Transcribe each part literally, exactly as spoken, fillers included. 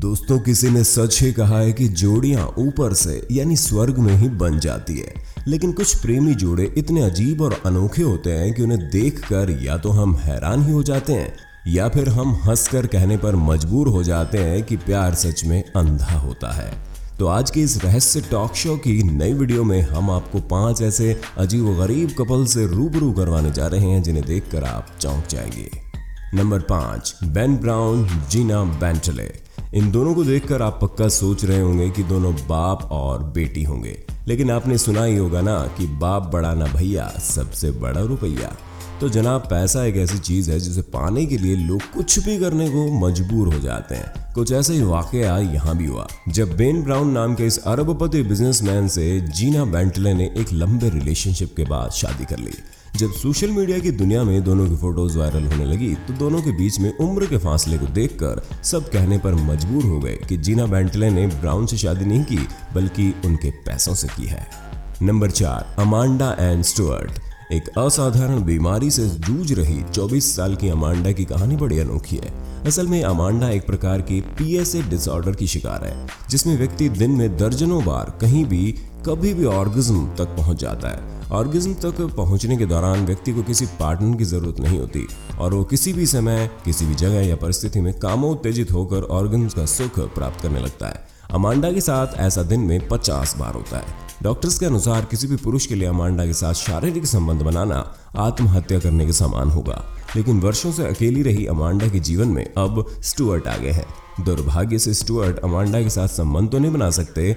दोस्तों, किसी ने सच ही कहा है कि जोड़ियां ऊपर से यानी स्वर्ग में ही बन जाती है, लेकिन कुछ प्रेमी जोड़े इतने अजीब और अनोखे होते हैं कि उन्हें देखकर या तो हम हैरान ही हो जाते हैं या फिर हम हंसकर कहने पर मजबूर हो जाते हैं कि प्यार सच में अंधा होता है। तो आज के इस रहस्य टॉक शो की नई वीडियो में हम आपको पांच ऐसे अजीब गरीब कपल से रूबरू करवाने जा रहे हैं जिन्हें देखकर आप चौंक जाएंगे। नंबर पांच, बेन ब्राउन जीना बेंटले। इन दोनों को देखकर आप पक्का सोच रहे होंगे कि दोनों बाप और बेटी होंगे, लेकिन आपने सुना ही होगा ना कि बाप बड़ा ना भैया, सबसे बड़ा रुपया। तो जनाब, पैसा एक ऐसी चीज़ है जिसे पाने के लिए लोग कुछ भी करने को मजबूर हो जाते हैं। कुछ ऐसा ही वाकया यहाँ भी हुआ जब बेन ब्राउन नाम के इस अरबपति बिजनेसमैन से जीना बेंटले ने एक लंबे रिलेशनशिप के बाद शादी कर ली। जब सोशल मीडिया की दुनिया में दोनों की फोटोज वायरल होने लगी तो दोनों के बीच में उम्र के फासले को देखकर सब कहने पर मजबूर हो गए कि जीना बेंटले ने ब्राउन से शादी नहीं की बल्कि उनके पैसों से की है। नंबर चार, अमांडा एंड स्टुअर्ट। एक असाधारण बीमारी से जूझ रही चौबीस साल की अमांडा की कहानी बड़ी अनोखी है। असल में अमांडा एक प्रकार की पी एस ए डिसऑर्डर की शिकार है, जिसमें व्यक्ति दिन में दर्जनों बार कहीं भी कभी भी ऑर्गिज्म तक पहुंच जाता है। ऑर्गिज्म तक पहुंचने के दौरान व्यक्ति को किसी पार्टनर की जरूरत नहीं होती और वो किसी भी समय, किसी भी जगह या परिस्थिति में कामोत्तेजित होकर ऑर्गन्स का सुख प्राप्त करने लगता है। अमांडा के साथ ऐसा दिन में पचास बार होता है। डॉक्टर्स के अनुसार किसी भी पुरुष के लिए अमांडा के साथ शारीरिक संबंध बनाना आत्महत्या करने के समान होगा, लेकिन वर्षों से अकेली रही अमांडा के जीवन में अब स्टुअर्ट आ गए हैं। दुर्भाग्य से स्टुअर्ट अमांडा के साथ संबंध तो नहीं बना सकते,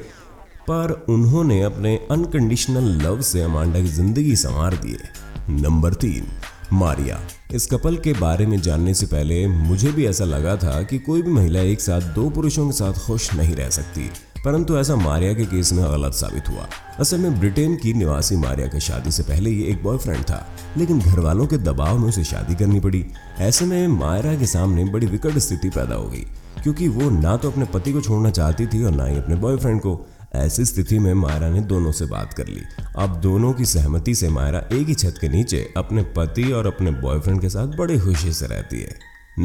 पर उन्होंने अपने अनकंडीशनल लव से अमांडा की जिंदगी संवार दी है। नंबर तीन, मारिया। इस कपल के बारे में जानने से पहले मुझे भी ऐसा लगा था कि कोई भी महिला एक साथ दो पुरुषों के साथ खुश नहीं रह सकती, परंतु ऐसा मारिया के केस में गलत साबित हुआ। असल में ब्रिटेन की निवासी मारिया की शादी से पहले ये एक बॉयफ्रेंड था, लेकिन घरवालों के दबाव में उसे शादी करनी पड़ी। ऐसे में मारिया के सामने बड़ी विकट स्थिति पैदा हो गई, क्योंकि वो ना तो अपने पति को छोड़ना चाहती थी और ना ही अपने बॉयफ्रेंड को। ऐसी स्थिति में मायरा ने दोनों से बात कर ली। अब दोनों की सहमति से मायरा एक ही छत के नीचे अपने पति और अपने बॉयफ्रेंड के साथ बड़े खुशी से रहती है।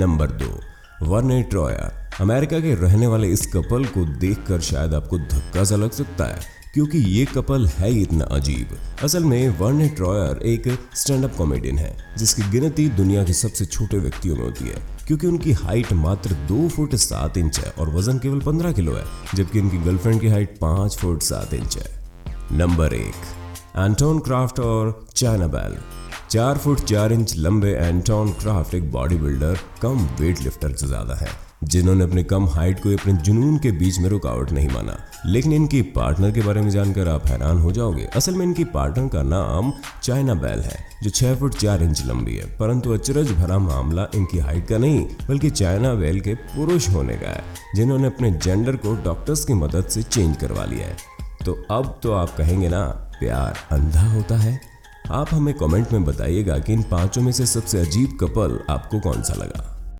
नंबर दो, वर्न ट्रोयर। अमेरिका के रहने वाले इस कपल को देखकर शायद आपको धक्का सा लग सकता है, क्योंकि ये कपल है इतना अजीब। असल में वर्न ट्रोयर एक स्टैंड अप कॉमेडियन है जिसकी गिनती दुनिया के सबसे छोटे व्यक्तियों में होती है, क्योंकि उनकी हाइट मात्र दो फुट सात इंच है और वजन केवल पंद्रह किलो है, जबकि उनकी गर्लफ्रेंड की हाइट पांच फुट सात इंच है। नंबर एक, एंटोन क्राफ्ट और चाइना बेल। चार फुट चार इंच लंबे एंटोन क्राफ्ट एक body builder cum weight lifter से ज्यादा है, जिन्होंने अपने कम हाइट को अपने जुनून के बीच में रुकावट नहीं माना। लेकिन इनकी पार्टनर के बारे में जानकर आप हैरान हो जाओगे। असल में इनकी पार्टनर का नाम चाइना बेल है, जो छह फुट चार इंच लंबी है, परंतु अचरज भरा मामला इनकी हाइट का नहीं बल्कि चाइना बेल के पुरुष होने का है, जिन्होंने अपने जेंडर को डॉक्टर्स की मदद से चेंज करवा लिया है। तो अब तो आप कहेंगे ना, प्यार अंधा होता है। आप हमें कॉमेंट में बताइएगा कि इन पांचों में से सबसे अजीब कपल आपको कौन सा लगा।